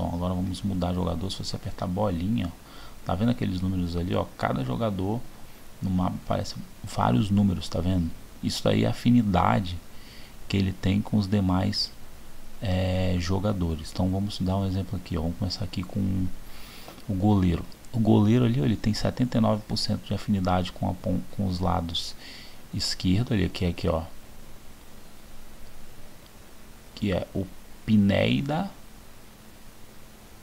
Agora vamos mudar jogador. Se você apertar bolinha, tá vendo aqueles números ali, ó? Cada jogador no mapa aparece vários números, tá vendo? Isso daí é a afinidade que ele tem com os demais jogadores. Então vamos dar um exemplo aqui, ó. Vamos começar aqui com o goleiro. O goleiro ali, ó, ele tem 79% de afinidade com os lados esquerdo ali, que é aqui, ó, que é o Pineida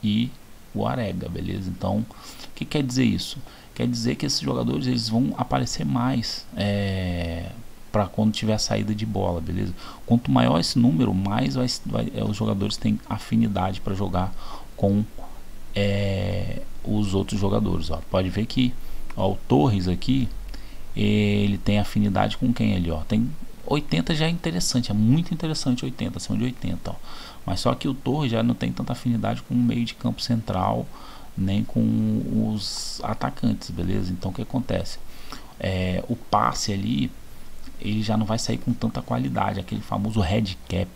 e o Arega, beleza? Então, o que quer dizer isso? Quer dizer que esses jogadores eles vão aparecer mais para quando tiver saída de bola, beleza? Quanto maior esse número, mais os jogadores têm afinidade para jogar com os outros jogadores. Ó, pode ver que ó, o Torres aqui ele tem afinidade com quem ali, ó? Tem 80, já é interessante, é muito interessante 80, são de 80, ó. Mas só que o Torres já não tem tanta afinidade com o meio de campo central, nem com os atacantes, beleza? Então o que acontece? O passe ali, ele já não vai sair com tanta qualidade, aquele famoso handicap,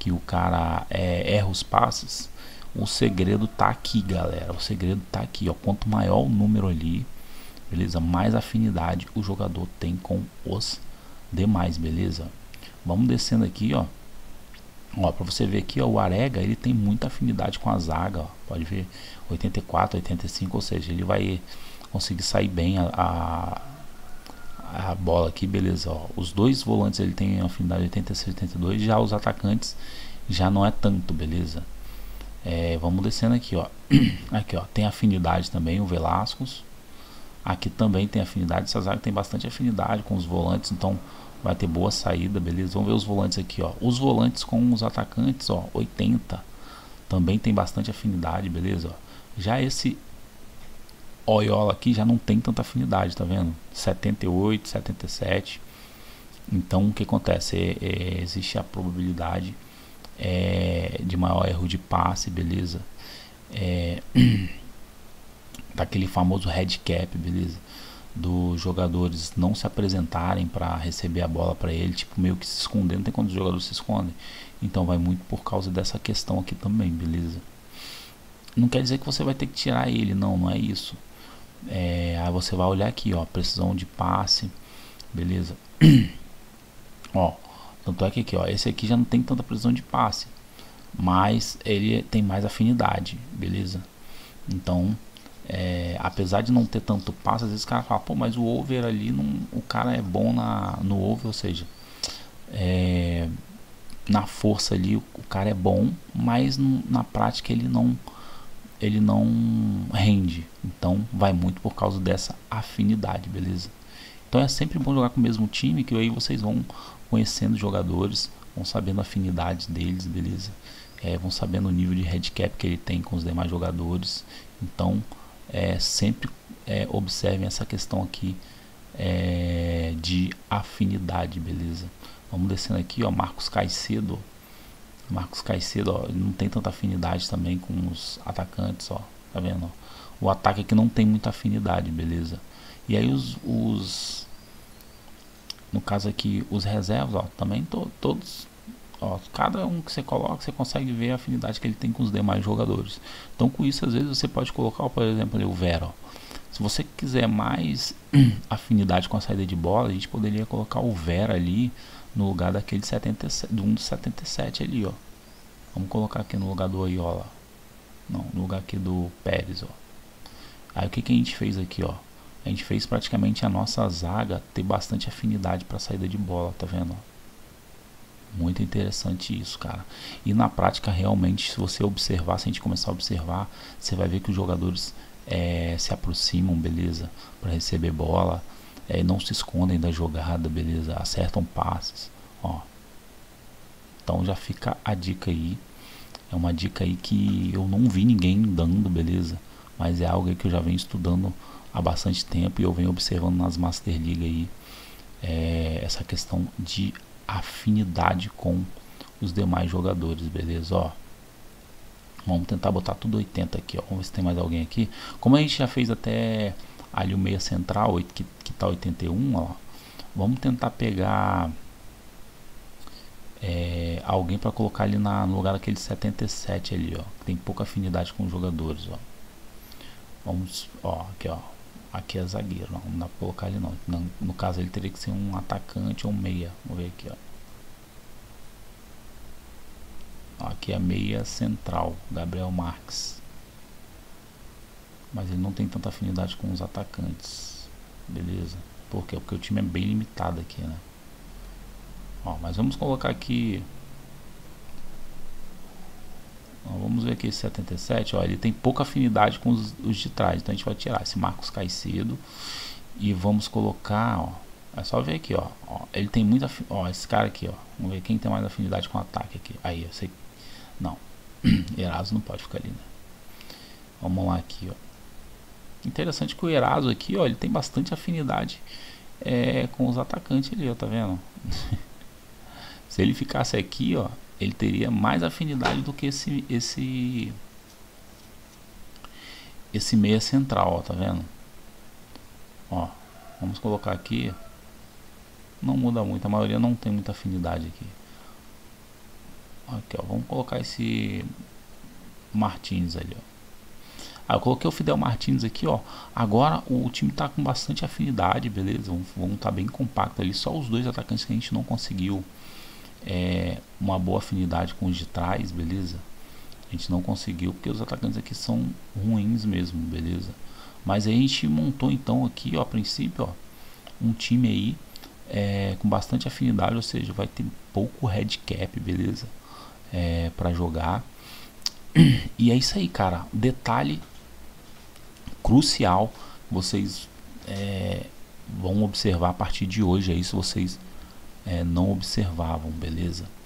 que o cara erra os passes. O segredo tá aqui, galera, o segredo tá aqui, ó. Quanto maior o número ali, beleza? Mais afinidade o jogador tem com os demais, beleza? Vamos descendo aqui, ó. Ó, pra você ver aqui, ó, o Arega, ele tem muita afinidade com a zaga, ó, pode ver, 84, 85, ou seja, ele vai conseguir sair bem a bola aqui, beleza, ó. Os dois volantes, ele tem afinidade 86, 82, já os atacantes, já não é tanto, beleza? Vamos descendo aqui, ó, aqui, ó, tem afinidade também, o Velascos, aqui também tem afinidade, essa zaga tem bastante afinidade com os volantes, então... vai ter boa saída, beleza? Vamos ver os volantes aqui, ó. Os volantes com os atacantes, ó, 80. Também tem bastante afinidade, beleza? Ó. Já esse Oyola aqui já não tem tanta afinidade, tá vendo? 78, 77. Então, o que acontece? Existe a probabilidade de maior erro de passe, beleza? Daquele famoso handicap, beleza? Dos jogadores não se apresentarem para receber a bola para ele, tipo meio que se escondendo, não tem quando os jogadores se escondem, então vai muito por causa dessa questão aqui também, beleza? Não quer dizer que você vai ter que tirar ele, não, não é isso. Aí você vai olhar aqui, ó, precisão de passe, beleza? Ó, tanto é que aqui, ó, esse aqui já não tem tanta precisão de passe, mas ele tem mais afinidade, beleza? Então apesar de não ter tanto passe, às vezes o cara fala, pô, mas o over ali, não, o cara é bom no over, ou seja, na força ali o cara é bom, mas na prática ele não rende, então vai muito por causa dessa afinidade, beleza? Então é sempre bom jogar com o mesmo time, que aí vocês vão conhecendo os jogadores, vão sabendo a afinidade deles, beleza? Vão sabendo o nível de handicap que ele tem com os demais jogadores, então... sempre observem essa questão aqui de afinidade, beleza? Vamos descendo aqui, ó, Marcos Caicedo. Marcos Caicedo, ó, não tem tanta afinidade também com os atacantes, ó, tá vendo? Ó? O ataque aqui não tem muita afinidade, beleza? E aí no caso aqui, os reservas, ó, também todos... Ó, cada um que você coloca, você consegue ver a afinidade que ele tem com os demais jogadores. Então com isso, às vezes você pode colocar, ó, por exemplo, ali, o Vera. Ó. Se você quiser mais afinidade com a saída de bola, a gente poderia colocar o Vera ali no lugar daquele 77, do 77 ali, ó. Vamos colocar aqui no lugar do Oyola. Não, no lugar aqui do Pérez, ó. Aí o que a gente fez aqui, ó? A gente fez praticamente a nossa zaga ter bastante afinidade para a saída de bola, tá vendo, ó? Muito interessante isso, cara. E na prática, realmente, se você observar, se a gente começar a observar, você vai ver que os jogadores se aproximam, beleza? Para receber bola, não se escondem da jogada, beleza? Acertam passes, ó. Então já fica a dica aí. É uma dica aí que eu não vi ninguém dando, beleza? Mas é algo aí que eu já venho estudando há bastante tempo e eu venho observando nas Master League aí essa questão de afinidade com os demais jogadores, beleza? Ó, vamos tentar botar tudo 80 aqui, ó. Vamos ver se tem mais alguém aqui. Como a gente já fez até ali o meia central, que tá 81, ó. Vamos tentar pegar alguém para colocar ele no lugar daquele 77 ali, ó, que tem pouca afinidade com os jogadores, ó. Vamos, ó, aqui é zagueiro, ó, não dá pra colocar ele não, no caso ele teria que ser um atacante ou um meia, vamos ver aqui, ó. Aqui é meia central, Gabriel Marques, mas ele não tem tanta afinidade com os atacantes, beleza, por quê? Porque o time é bem limitado aqui, né. Ó, mas vamos colocar aqui, ó, vamos ver aqui esse 77, ó, ele tem pouca afinidade com os de trás, então a gente vai tirar esse Marcos Caicedo e vamos colocar, ó, é só ver aqui, ó, ele tem muita, ó, esse cara aqui, ó, vamos ver quem tem mais afinidade com o ataque aqui, aí, eu sei, não, Eraso não pode ficar ali, né, vamos lá aqui, ó, interessante que o Eraso aqui, ó, ele tem bastante afinidade com os atacantes ali, ó, tá vendo? Se ele ficasse aqui, ó, ele teria mais afinidade do que esse meia central, ó, tá vendo? Ó, vamos colocar aqui, não muda muito, a maioria não tem muita afinidade aqui. Aqui, ó, vamos colocar esse Martins ali, ó. Ah, eu coloquei o Fidel Martins aqui, ó. Agora o time tá com bastante afinidade, beleza? Vamos tá bem compacto ali. Só os dois atacantes que a gente não conseguiu uma boa afinidade com os de trás, beleza? A gente não conseguiu porque os atacantes aqui são ruins mesmo, beleza? Mas aí a gente montou então aqui, ó, a princípio, ó, um time aí com bastante afinidade, ou seja, vai ter pouco handicap, beleza? Pra jogar. E é isso aí, cara. Detalhe crucial, vocês vão observar a partir de hoje aí, se vocês não observavam, beleza?